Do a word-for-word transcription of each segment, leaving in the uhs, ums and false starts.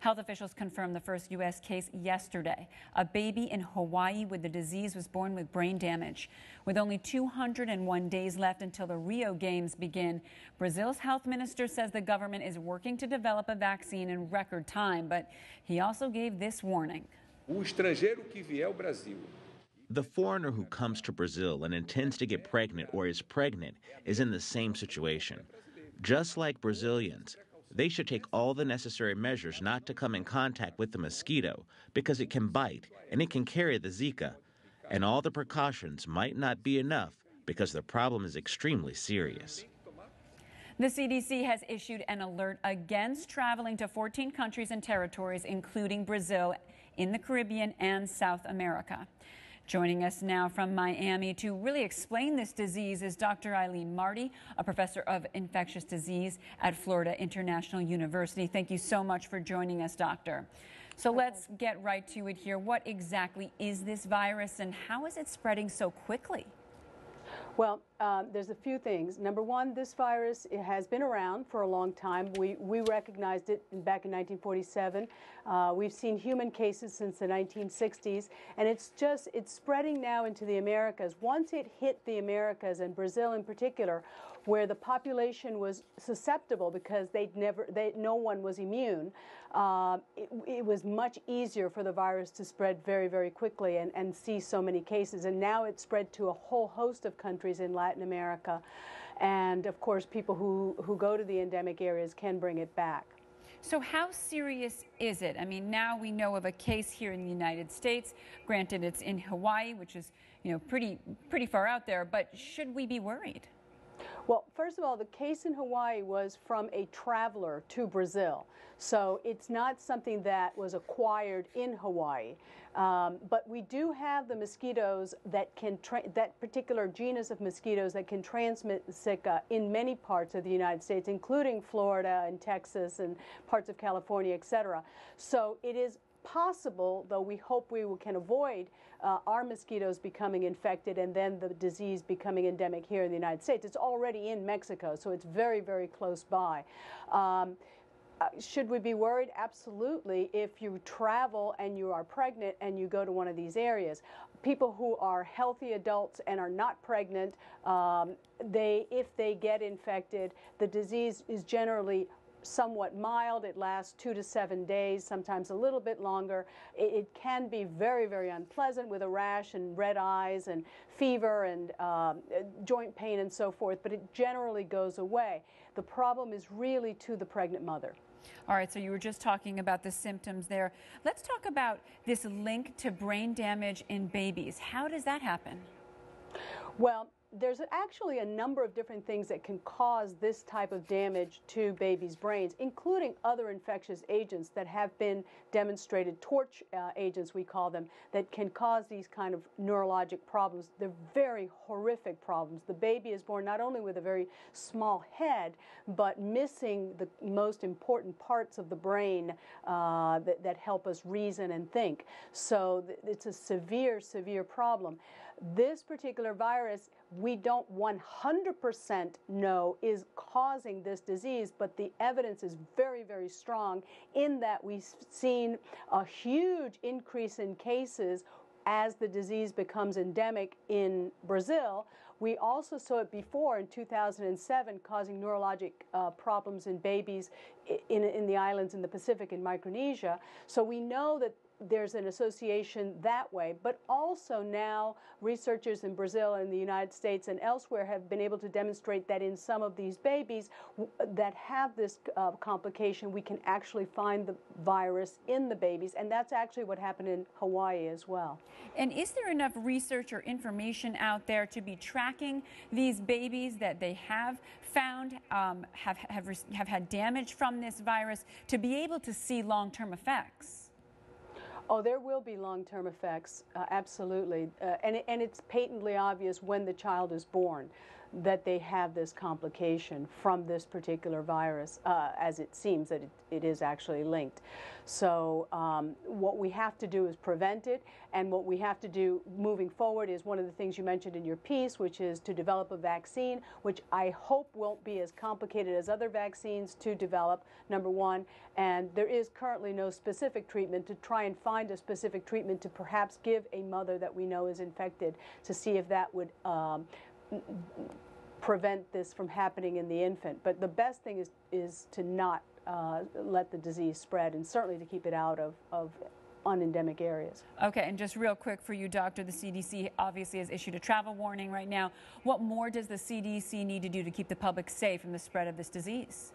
Health officials confirmed the first U S case yesterday. A baby in Hawaii with the disease was born with brain damage. With only two hundred one days left until the Rio Games begin, Brazil's health minister says the government is working to develop a vaccine in record time, but he also gave this warning. The foreigner who comes to Brazil and intends to get pregnant or is pregnant is in the same situation. Just like Brazilians, they should take all the necessary measures not to come in contact with the mosquito because it can bite and it can carry the Zika. And all the precautions might not be enough because the problem is extremely serious. The C D C has issued an alert against traveling to fourteen countries and territories, including Brazil, in the Caribbean and South America. Joining us now from Miami to really explain this disease is Doctor Aileen Marty, a professor of infectious disease at Florida International University. Thank you so much for joining us, doctor. So let's get right to it here. What exactly is this virus and how is it spreading so quickly? Well, um, there's a few things. Number one, this virus, it has been around for a long time. We, we recognized it back in nineteen forty-seven. Uh, we've seen human cases since the nineteen sixties, and it's just, it's spreading now into the Americas. Once it hit the Americas, and Brazil in particular, where the population was susceptible because they'd never, they, no one was immune, uh, it, it was much easier for the virus to spread very, very quickly and, and see so many cases. And now it's spread to a whole host of countries in Latin America. And of course, people who, who go to the endemic areas can bring it back. So how serious is it? I mean, now we know of a case here in the United States. Granted, it's in Hawaii, which is, you know, pretty, pretty far out there, but should we be worried? Well, first of all, the case in Hawaii was from a traveler to Brazil. So it's not something that was acquired in Hawaii. Um, but we do have the mosquitoes that can, tra that particular genus of mosquitoes that can transmit Zika in many parts of the United States, including Florida and Texas and parts of California, et cetera. So it is possible, though we hope we can avoid uh, our mosquitoes becoming infected and then the disease becoming endemic here in the United States. It's already in Mexico, so it's very, very close by. Um, Uh, should we be worried? Absolutely. If you travel and you are pregnant and you go to one of these areas, people who are healthy adults and are not pregnant, um, they, if they get infected, the disease is generally somewhat mild. It lasts two to seven days, sometimes a little bit longer. It, it can be very, very unpleasant with a rash and red eyes and fever and um, joint pain and so forth, but it generally goes away. The problem is really to the pregnant mother. All right, so you were just talking about the symptoms there. Let's talk about this link to brain damage in babies. How does that happen? Well, there's actually a number of different things that can cause this type of damage to babies' brains, including other infectious agents that have been demonstrated, TORCH uh, agents we call them, that can cause these kind of neurologic problems. They're very horrific problems. The baby is born not only with a very small head, but missing the most important parts of the brain uh, that, that help us reason and think. So it's a severe, severe problem. This particular virus, we don't one hundred percent know is causing this disease, but the evidence is very, very strong in that we've seen a huge increase in cases as the disease becomes endemic in Brazil. We also saw it before in two thousand seven causing neurologic uh, problems in babies in, in the islands in the Pacific and Micronesia. So we know that there's an association that way, but also now researchers in Brazil and the United States and elsewhere have been able to demonstrate that in some of these babies that have this uh, complication, we can actually find the virus in the babies, and that's actually what happened in Hawaii as well. And is there enough research or information out there to be tracking these babies that they have found, um, have, have, have had damage from this virus to be able to see long-term effects? Oh, there will be long-term effects, uh, absolutely, uh, and, and it's patently obvious when the child is born. that they have this complication from this particular virus, uh, as it seems that it, it is actually linked. So um, what we have to do is prevent it, and what we have to do moving forward is one of the things you mentioned in your piece, which is to develop a vaccine, which I hope won't be as complicated as other vaccines to develop, number one, and there is currently no specific treatment, to try and find a specific treatment to perhaps give a mother that we know is infected to see if that would um, prevent this from happening in the infant. But the best thing is, is to not uh, let the disease spread, and certainly to keep it out of, of unendemic areas. Okay, and just real quick for you, Doctor, the C D C obviously has issued a travel warning right now. What more does the C D C need to do to keep the public safe from the spread of this disease?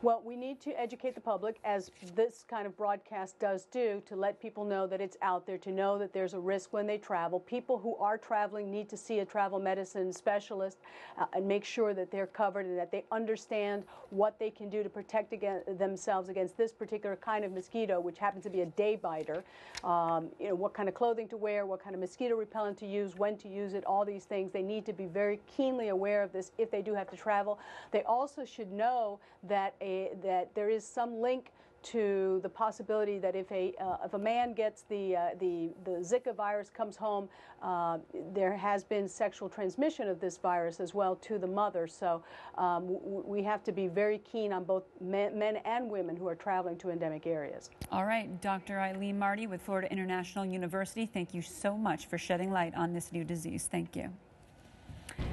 Well, we need to educate the public, as this kind of broadcast does do, to let people know that it's out there, to know that there's a risk when they travel. People who are traveling need to see a travel medicine specialist uh, and make sure that they're covered and that they understand what they can do to protect against themselves against this particular kind of mosquito, which happens to be a day biter. Um, you know, what kind of clothing to wear, what kind of mosquito repellent to use, when to use it, all these things. They need to be very keenly aware of this if they do have to travel. They also should know that a that there is some link to the possibility that if a uh, if a man gets the uh, the the Zika virus, comes home, uh, there has been sexual transmission of this virus as well to the mother. So um, we have to be very keen on both men, men and women who are traveling to endemic areas. All right, Doctor Aileen Marty with Florida International University, thank you so much for shedding light on this new disease. Thank you.